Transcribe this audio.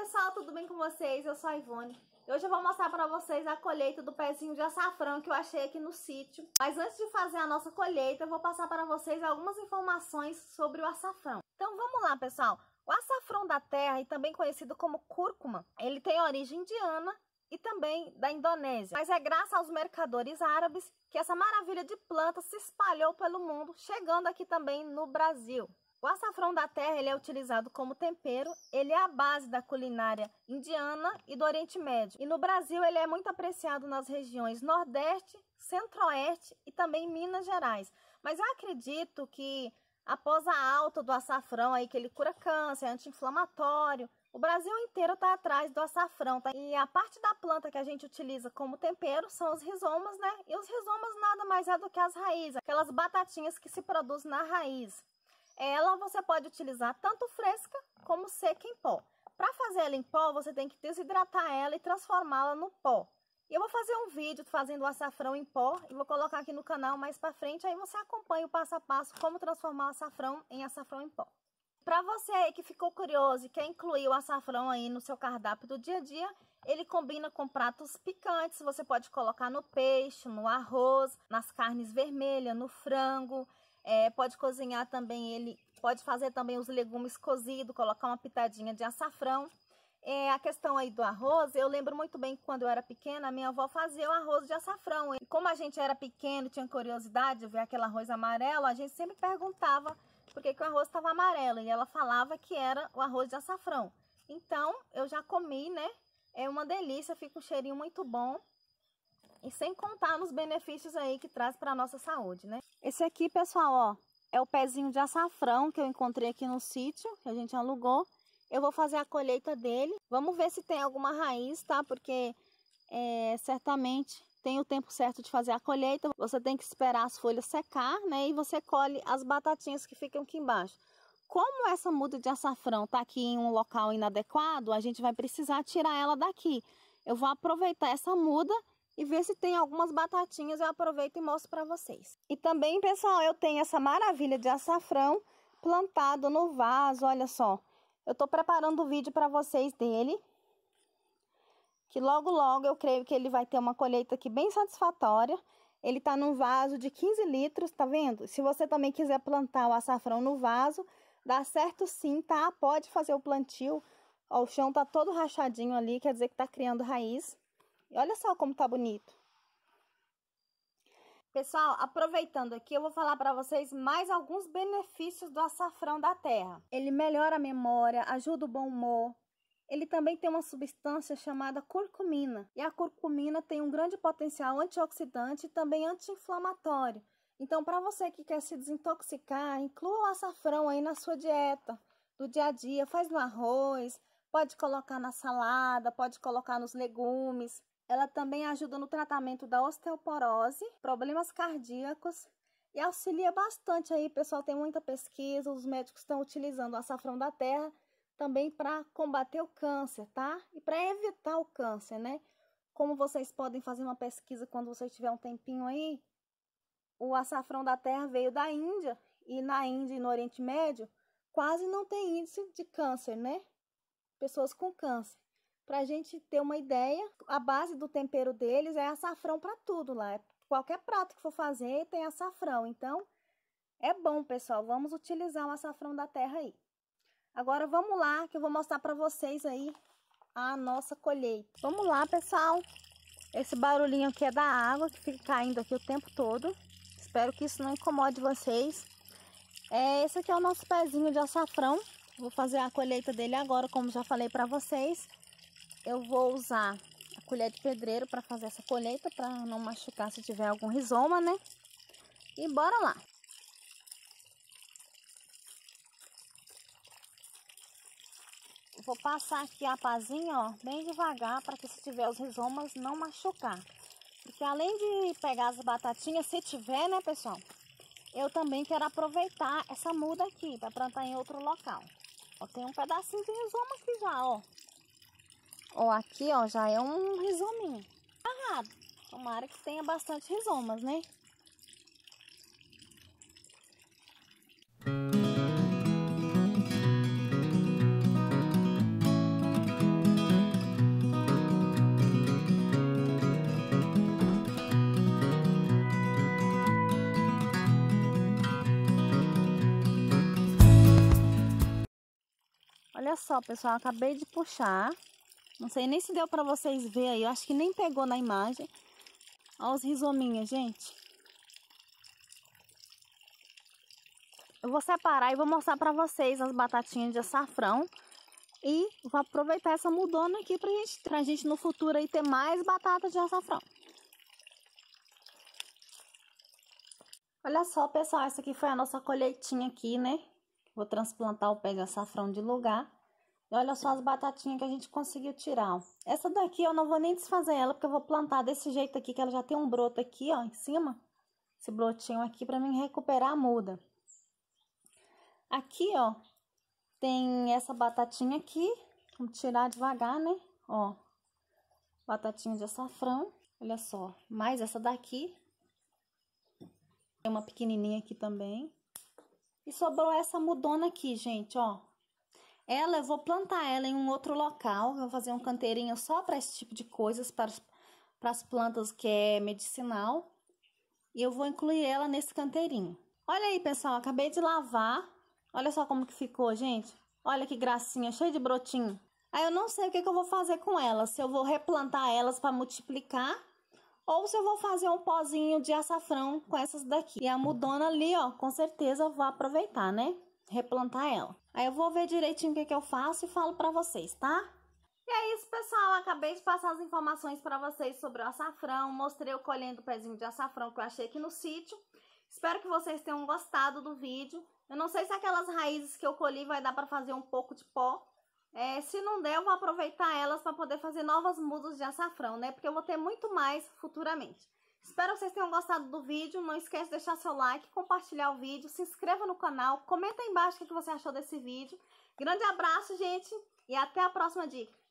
pessoal, tudo bem com vocês? Eu sou a Ivone. Hoje eu vou mostrar pra vocês a colheita do pezinho de açafrão que eu achei aqui no sítio. Mas antes de fazer a nossa colheita, eu vou passar para vocês algumas informações sobre o açafrão. Então vamos lá, pessoal. O açafrão da terra, e também conhecido como cúrcuma, ele tem origem indiana e também da Indonésia. Mas é graças aos mercadores árabes que essa maravilha de planta se espalhou pelo mundo, chegando aqui também no Brasil. O açafrão da terra ele é utilizado como tempero, ele é a base da culinária indiana e do Oriente Médio. E no Brasil ele é muito apreciado nas regiões Nordeste, Centro-Oeste e também Minas Gerais. Mas eu acredito que após a alta do açafrão, aí, que ele cura câncer, é anti-inflamatório, o Brasil inteiro está atrás do açafrão, tá? E a parte da planta que a gente utiliza como tempero são os rizomas, né? E os rizomas nada mais é do que as raízes, aquelas batatinhas que se produzem na raiz. Ela você pode utilizar tanto fresca como seca em pó. Para fazer ela em pó, você tem que desidratar ela e transformá-la no pó. E eu vou fazer um vídeo fazendo o açafrão em pó e vou colocar aqui no canal mais para frente, aí você acompanha o passo a passo como transformar o açafrão em pó. Para você aí que ficou curioso e quer incluir o açafrão aí no seu cardápio do dia a dia, ele combina com pratos picantes, você pode colocar no peixe, no arroz, nas carnes vermelhas, no frango. Pode cozinhar também ele, pode fazer também os legumes cozidos, colocar uma pitadinha de açafrão. A questão aí do arroz, eu lembro muito bem que quando eu era pequena, a minha avó fazia o arroz de açafrão. E como a gente era pequeno e tinha curiosidade de ver aquele arroz amarelo, a gente sempre perguntava por que o arroz estava amarelo. E ela falava que era o arroz de açafrão. Então, eu já comi, né? É uma delícia, fica um cheirinho muito bom. E sem contar nos benefícios aí que traz para a nossa saúde, né? Esse aqui, pessoal, ó, é o pezinho de açafrão que eu encontrei aqui no sítio, que a gente alugou. Eu vou fazer a colheita dele. Vamos ver se tem alguma raiz, tá? Porque certamente tem o tempo certo de fazer a colheita. Você tem que esperar as folhas secar, né? E você colhe as batatinhas que ficam aqui embaixo. Como essa muda de açafrão tá aqui em um local inadequado, a gente vai precisar tirar ela daqui. Eu vou aproveitar essa muda e ver se tem algumas batatinhas, eu aproveito e mostro para vocês. E também, pessoal, eu tenho essa maravilha de açafrão plantado no vaso, olha só. Eu tô preparando o vídeo para vocês dele, que logo logo eu creio que ele vai ter uma colheita aqui bem satisfatória. Ele tá num vaso de 15 litros, tá vendo? Se você também quiser plantar o açafrão no vaso, dá certo sim, tá? Pode fazer o plantio. Ó, o chão tá todo rachadinho ali, quer dizer que tá criando raiz. E olha só como tá bonito. Pessoal, aproveitando aqui, eu vou falar para vocês mais alguns benefícios do açafrão da terra. Ele melhora a memória, ajuda o bom humor. Ele também tem uma substância chamada curcumina. E a curcumina tem um grande potencial antioxidante e também anti-inflamatório. Então, para você que quer se desintoxicar, inclua o açafrão aí na sua dieta, do dia a dia, faz no arroz, pode colocar na salada, pode colocar nos legumes. Ela também ajuda no tratamento da osteoporose, problemas cardíacos e auxilia bastante aí, pessoal, tem muita pesquisa, os médicos estão utilizando o açafrão da terra também para combater o câncer, tá? E para evitar o câncer, né? Como vocês podem fazer uma pesquisa quando vocês tiver um tempinho aí, o açafrão da terra veio da Índia e na Índia e no Oriente Médio quase não tem índice de câncer, né? Pessoas com câncer. Para a gente ter uma ideia, a base do tempero deles é açafrão para tudo lá. Qualquer prato que for fazer tem açafrão. Então, é bom, pessoal. Vamos utilizar o açafrão da terra aí. Agora, vamos lá, que eu vou mostrar para vocês aí a nossa colheita. Vamos lá, pessoal. Esse barulhinho aqui é da água, que fica caindo aqui o tempo todo. Espero que isso não incomode vocês. Esse aqui é o nosso pezinho de açafrão. Vou fazer a colheita dele agora, como já falei para vocês. Eu vou usar a colher de pedreiro para fazer essa colheita, para não machucar se tiver algum rizoma, né? E bora lá! Vou passar aqui a pazinha, ó, bem devagar, para que se tiver os rizomas não machucar. Porque além de pegar as batatinhas, se tiver, né, pessoal? Eu também quero aproveitar essa muda aqui, para plantar em outro local. Ó, tem um pedacinho de rizoma aqui já, ó. Ó, aqui, ó, já é um rizominho. Agarrado. Tomara que tenha bastante rizomas, né? Olha só, pessoal, acabei de puxar. Não sei nem se deu para vocês verem aí. Eu acho que nem pegou na imagem. Olha os rizominhos, gente. Eu vou separar e vou mostrar para vocês as batatinhas de açafrão. E vou aproveitar essa mudona aqui pra gente no futuro aí ter mais batata de açafrão. Olha só, pessoal, essa aqui foi a nossa colheitinha aqui, né? Vou transplantar o pé de açafrão de lugar. E olha só as batatinhas que a gente conseguiu tirar, ó. Essa daqui eu não vou nem desfazer ela, porque eu vou plantar desse jeito aqui, que ela já tem um broto aqui, ó, em cima. Esse brotinho aqui pra mim recuperar a muda. Aqui, ó, tem essa batatinha aqui. Vamos tirar devagar, né? Ó, batatinha de açafrão. Olha só, mais essa daqui. Tem uma pequenininha aqui também. E sobrou essa mudona aqui, gente, ó. Ela, eu vou plantar ela em um outro local. Eu vou fazer um canteirinho só para esse tipo de coisas, para as plantas que é medicinal. E eu vou incluir ela nesse canteirinho. Olha aí, pessoal, acabei de lavar. Olha só como que ficou, gente. Olha que gracinha, cheia de brotinho. Aí eu não sei o que eu vou fazer com elas. Se eu vou replantar elas para multiplicar, ou se eu vou fazer um pozinho de açafrão com essas daqui. E a mudona ali, ó, com certeza eu vou aproveitar, né? Replantar ela. Aí eu vou ver direitinho o que eu faço e falo pra vocês, tá? E é isso, pessoal. Acabei de passar as informações pra vocês sobre o açafrão. Mostrei eu colhendo o pezinho de açafrão que eu achei aqui no sítio. Espero que vocês tenham gostado do vídeo. Eu não sei se aquelas raízes que eu colhi vai dar pra fazer um pouco de pó. Se não der, eu vou aproveitar elas para poder fazer novas mudas de açafrão, né? Porque eu vou ter muito mais futuramente. Espero que vocês tenham gostado do vídeo. Não esquece de deixar seu like, compartilhar o vídeo, se inscreva no canal, comenta aí embaixo o que você achou desse vídeo. Grande abraço, gente, e até a próxima dica.